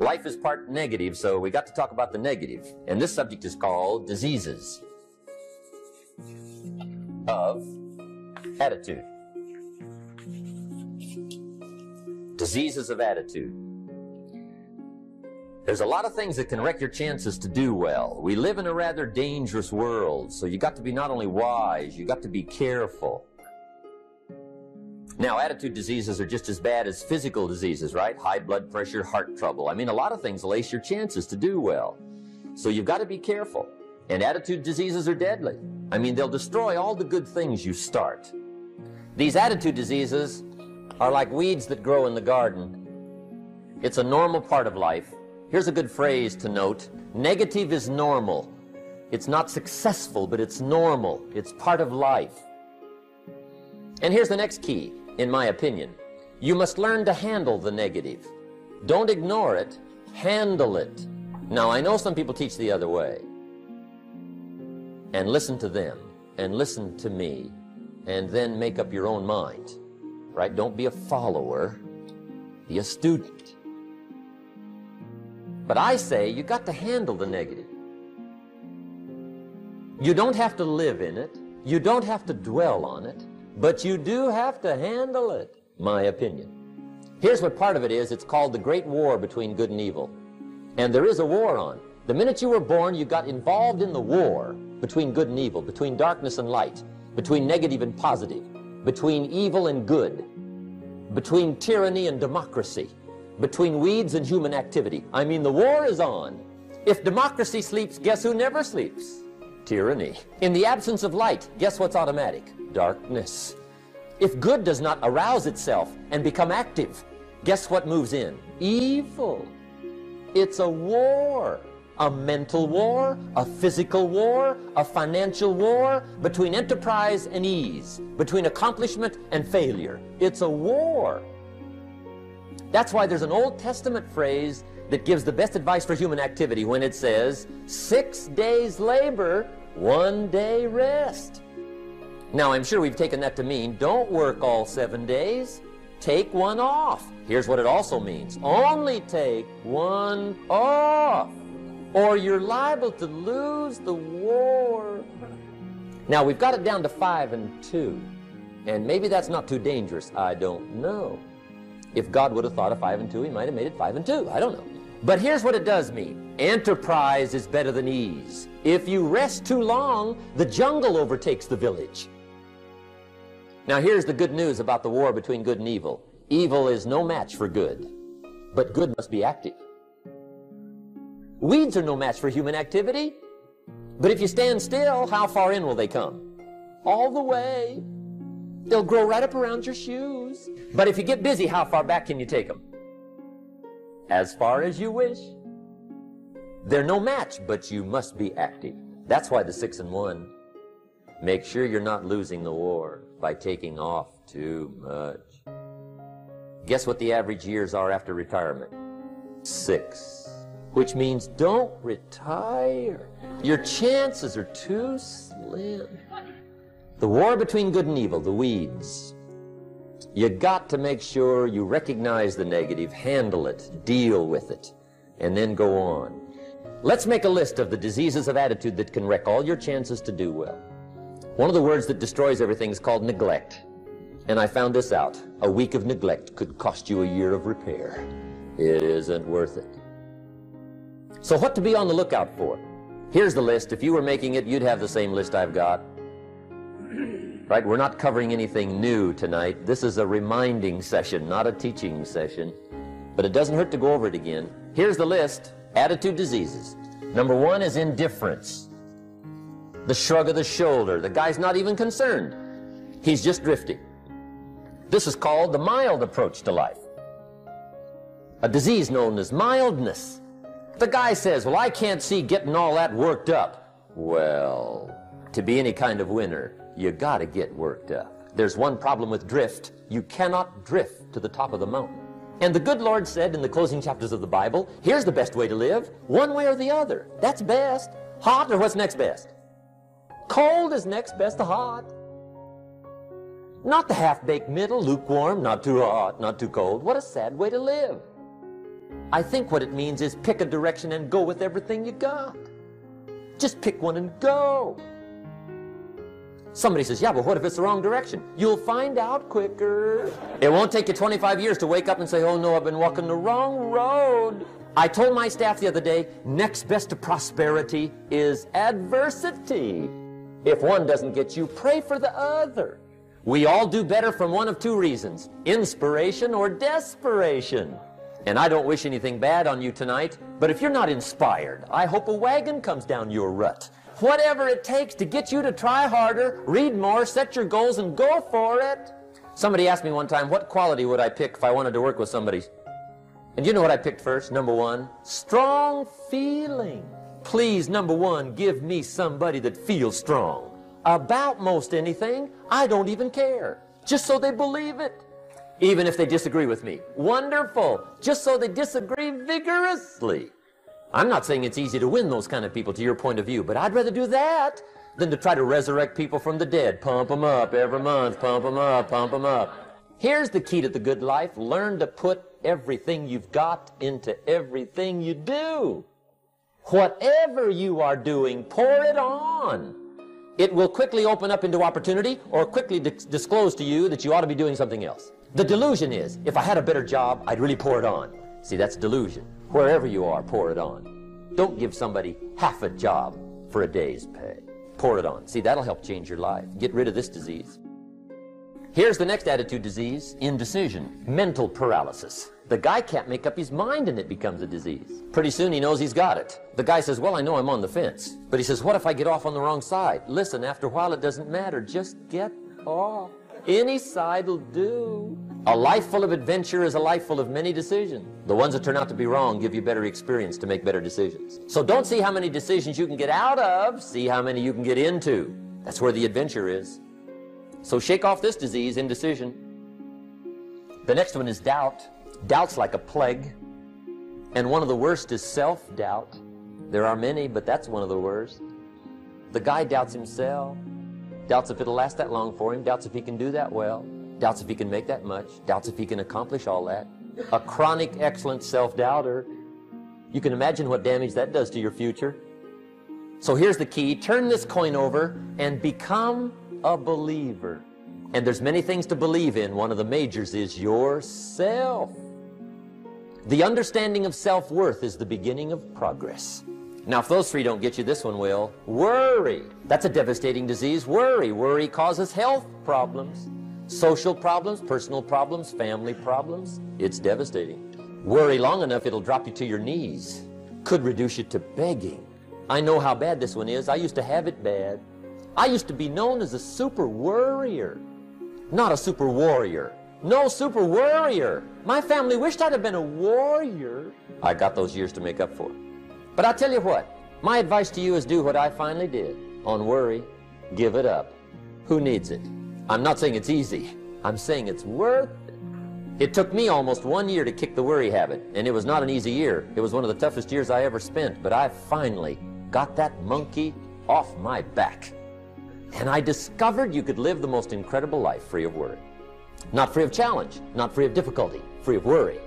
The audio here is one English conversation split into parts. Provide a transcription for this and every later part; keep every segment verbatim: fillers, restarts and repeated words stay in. Life is part negative, so we got to talk about the negative. And this subject is called diseases of attitude. Diseases of attitude. There's a lot of things that can wreck your chances to do well. We live in a rather dangerous world, so you got to be not only wise, you got to be careful. Now, attitude diseases are just as bad as physical diseases, right? High blood pressure, heart trouble. I mean, a lot of things lace your chances to do well. So you've got to be careful. And attitude diseases are deadly. I mean, they'll destroy all the good things you start. These attitude diseases are like weeds that grow in the garden. It's a normal part of life. Here's a good phrase to note. Negative is normal. It's not successful, but it's normal. It's part of life. And here's the next key. In my opinion, you must learn to handle the negative. Don't ignore it, handle it. Now, I know some people teach the other way. And listen to them, and listen to me, and then make up your own mind, right? Don't be a follower, be a student. But I say you got to handle the negative. You don't have to live in it. You don't have to dwell on it. But you do have to handle it, my opinion. Here's what part of it is. It's called the great war between good and evil. And there is a war on. The minute you were born, you got involved in the war between good and evil, between darkness and light, between negative and positive, between evil and good, between tyranny and democracy, between weeds and human activity. I mean, the war is on. If democracy sleeps, guess who never sleeps? Tyranny. In the absence of light, guess what's automatic? Darkness. If good does not arouse itself and become active, guess what moves in? Evil. It's a war. A mental war, a physical war, a financial war, between enterprise and ease, between accomplishment and failure. It's a war. That's why there's an Old Testament phrase that gives the best advice for human activity when it says, six days labor, one day rest. Now, I'm sure we've taken that to mean don't work all seven days, take one off. Here's what it also means. Only take one off, or you're liable to lose the war. Now, we've got it down to five and two, and maybe that's not too dangerous. I don't know. If God would have thought of five and two, he might have made it five and two. I don't know. But here's what it does mean. Enterprise is better than ease. If you rest too long, the jungle overtakes the village. Now, here's the good news about the war between good and evil. Evil is no match for good, but good must be active. Weeds are no match for human activity, but if you stand still, how far in will they come? All the way. They'll grow right up around your shoes. But if you get busy, how far back can you take them? As far as you wish. They're no match, but you must be active. That's why the six and one. Make sure you're not losing the war by taking off too much. Guess what the average years are after retirement? Six. Which means don't retire. Your chances are too slim. The war between good and evil, the weeds. You got to make sure you recognize the negative, handle it, deal with it, and then go on. Let's make a list of the diseases of attitude that can wreck all your chances to do well. One of the words that destroys everything is called neglect. And I found this out. A week of neglect could cost you a year of repair. It isn't worth it. So what to be on the lookout for? Here's the list. If you were making it, you'd have the same list I've got. Right, we're not covering anything new tonight. This is a reminding session, not a teaching session. But it doesn't hurt to go over it again. Here's the list. Attitude diseases. Number one is indifference. The shrug of the shoulder. The guy's not even concerned. He's just drifting. This is called the mild approach to life. A disease known as mildness. The guy says, well, I can't see getting all that worked up. Well, to be any kind of winner, you gotta get worked up. There's one problem with drift. You cannot drift to the top of the mountain. And the good Lord said in the closing chapters of the Bible, here's the best way to live, one way or the other. That's best. Hot, or what's next best? Cold is next best to hot. Not the half-baked middle, lukewarm, not too hot, not too cold. What a sad way to live. I think what it means is pick a direction and go with everything you got. Just pick one and go. Somebody says, yeah, but what if it's the wrong direction? You'll find out quicker. It won't take you twenty-five years to wake up and say, oh no, I've been walking the wrong road. I told my staff the other day, next best to prosperity is adversity. If one doesn't get you, pray for the other. We all do better from one of two reasons, inspiration or desperation. And I don't wish anything bad on you tonight, but if you're not inspired, I hope a wagon comes down your rut. Whatever it takes to get you to try harder, read more, set your goals, and go for it. Somebody asked me one time, what quality would I pick if I wanted to work with somebody? And you know what I picked first, number one? Strong feeling. Please, number one, give me somebody that feels strong. About most anything, I don't even care. Just so they believe it. Even if they disagree with me. Wonderful. Just so they disagree vigorously. I'm not saying it's easy to win those kind of people to your point of view, but I'd rather do that than to try to resurrect people from the dead. Pump them up every month. Pump them up. Pump them up. Here's the key to the good life. Learn to put everything you've got into everything you do. Whatever you are doing, pour it on. It will quickly open up into opportunity or quickly dis- disclose to you that you ought to be doing something else. The delusion is, if I had a better job, I'd really pour it on. See, that's delusion. Wherever you are, pour it on. Don't give somebody half a job for a day's pay. Pour it on. See, that'll help change your life. Get rid of this disease. Here's the next attitude disease, indecision, mental paralysis. The guy can't make up his mind and it becomes a disease. Pretty soon he knows he's got it. The guy says, well, I know I'm on the fence. But he says, what if I get off on the wrong side? Listen, after a while it doesn't matter. Just get off. Any side will do. A life full of adventure is a life full of many decisions. The ones that turn out to be wrong give you better experience to make better decisions. So don't see how many decisions you can get out of, see how many you can get into. That's where the adventure is. So shake off this disease, indecision. The next one is doubt. Doubt's like a plague. And one of the worst is self-doubt. There are many, but that's one of the worst. The guy doubts himself. Doubts if it'll last that long for him. Doubts if he can do that well. Doubts if he can make that much. Doubts if he can accomplish all that. A chronic, excellent self-doubter. You can imagine what damage that does to your future. So here's the key. Turn this coin over and become a believer. And there's many things to believe in. One of the majors is yourself. The understanding of self-worth is the beginning of progress. Now, if those three don't get you, this one will. Worry. That's a devastating disease. Worry. Worry causes health problems, social problems, personal problems, family problems. It's devastating. Worry long enough, it'll drop you to your knees. Could reduce you to begging. I know how bad this one is. I used to have it bad. I used to be known as a super worrier, not a super warrior. No super worrier. My family wished I'd have been a warrior. I got those years to make up for it. But I'll tell you what, my advice to you is do what I finally did on worry. Give it up. Who needs it? I'm not saying it's easy. I'm saying it's worth it. It took me almost one year to kick the worry habit, and it was not an easy year. It was one of the toughest years I ever spent, but I finally got that monkey off my back. And I discovered you could live the most incredible life free of worry. Not free of challenge, not free of difficulty, free of worry.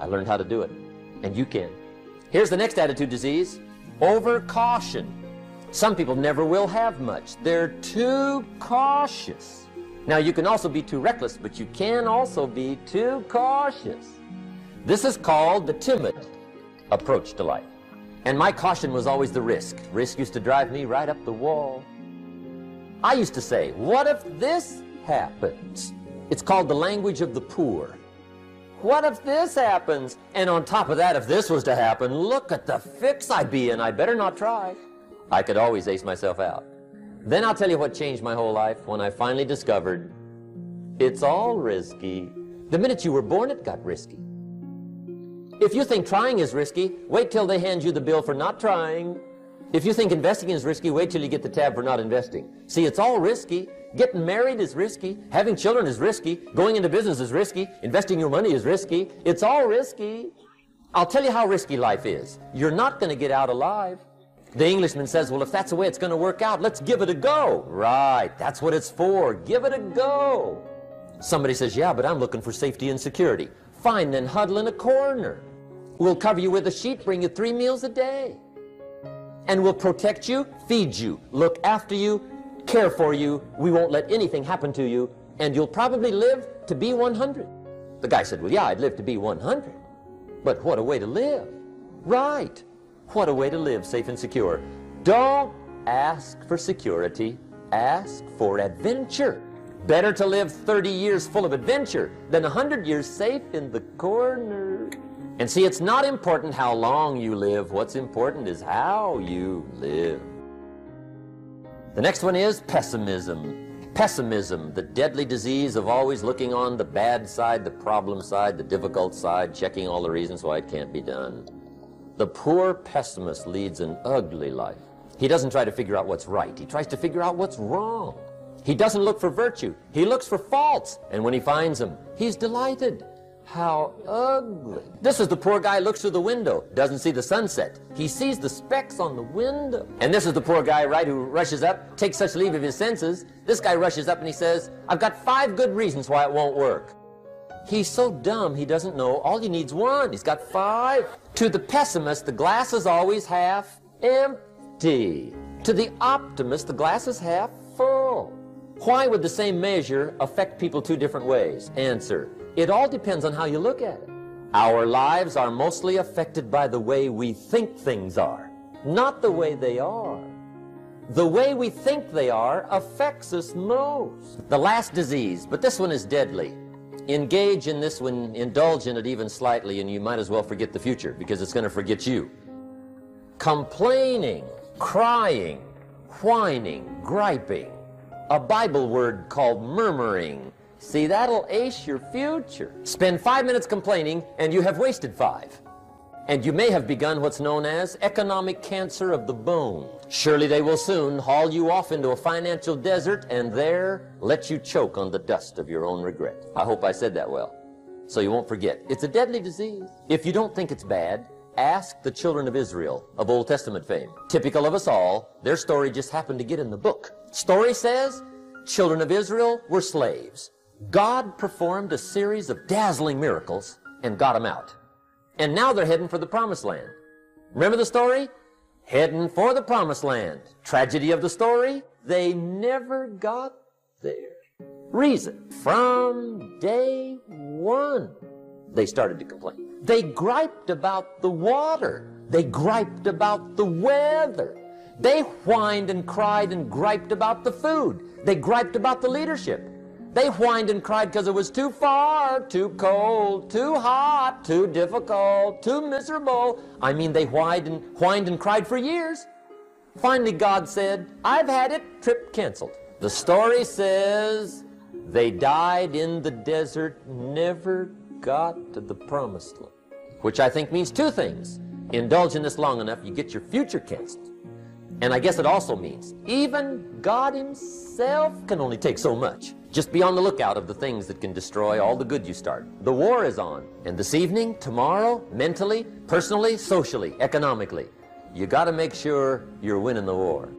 I learned how to do it, and you can. Here's the next attitude disease, overcaution. Some people never will have much. They're too cautious. Now, you can also be too reckless, but you can also be too cautious. This is called the timid approach to life. And my caution was always the risk. Risk used to drive me right up the wall. I used to say, what if this happens? It's called the language of the poor. What if this happens? And on top of that, if this was to happen, look at the fix I'd be in. I better not try. I could always ace myself out. Then I'll tell you what changed my whole life when I finally discovered it's all risky. The minute you were born, it got risky. If you think trying is risky, wait till they hand you the bill for not trying. If you think investing is risky, wait till you get the tab for not investing. See, it's all risky. Getting married is risky. Having children is risky. Going into business is risky. Investing your money is risky. It's all risky. I'll tell you how risky life is. You're not going to get out alive. The Englishman says, well, if that's the way it's going to work out, let's give it a go. Right. That's what it's for. Give it a go. Somebody says, yeah, but I'm looking for safety and security. Fine, then huddle in a corner. We'll cover you with a sheet, bring you three meals a day. And we'll protect you, feed you, look after you, care for you. We won't let anything happen to you. And you'll probably live to be one hundred. The guy said, well, yeah, I'd live to be one hundred. But what a way to live. Right. What a way to live, safe and secure. Don't ask for security. Ask for adventure. Better to live thirty years full of adventure than one hundred years safe in the corner. And see, it's not important how long you live. What's important is how you live. The next one is pessimism. Pessimism, the deadly disease of always looking on the bad side, the problem side, the difficult side, checking all the reasons why it can't be done. The poor pessimist leads an ugly life. He doesn't try to figure out what's right. He tries to figure out what's wrong. He doesn't look for virtue. He looks for faults. And when he finds them, he's delighted. How ugly. This is the poor guy looks through the window, doesn't see the sunset. He sees the specks on the window. And this is the poor guy, right, who rushes up, takes such leave of his senses. This guy rushes up and he says, I've got five good reasons why it won't work. He's so dumb he doesn't know. All he needs one. He's got five. To the pessimist, the glass is always half empty. To the optimist, the glass is half full. Why would the same measure affect people two different ways? Answer. It all depends on how you look at it. Our lives are mostly affected by the way we think things are, not the way they are. The way we think they are affects us most. The last disease, but this one is deadly. Engage in this one, indulge in it even slightly, and you might as well forget the future because it's going to forget you. Complaining, crying, whining, griping, a Bible word called murmuring. See, that'll ace your future. Spend five minutes complaining, and you have wasted five. And you may have begun what's known as economic cancer of the bone. Surely they will soon haul you off into a financial desert and there let you choke on the dust of your own regret. I hope I said that well, so you won't forget. It's a deadly disease. If you don't think it's bad, ask the children of Israel of Old Testament fame. Typical of us all, their story just happened to get in the book. Story says, children of Israel were slaves. God performed a series of dazzling miracles and got them out. And now they're heading for the promised land. Remember the story? Heading for the promised land. Tragedy of the story? They never got there. Reason, from day one, they started to complain. They griped about the water. They griped about the weather. They whined and cried and griped about the food. They griped about the leadership. They whined and cried because it was too far, too cold, too hot, too difficult, too miserable. I mean, they whined and, whined and cried for years. Finally, God said, I've had it, trip canceled. The story says they died in the desert, never got to the promised land, which I think means two things. Indulge in this long enough, you get your future canceled. And I guess it also means even God himself can only take so much. Just be on the lookout of the things that can destroy all the good you start. The war is on. And this evening, tomorrow, mentally, personally, socially, economically, you got to make sure you're winning the war.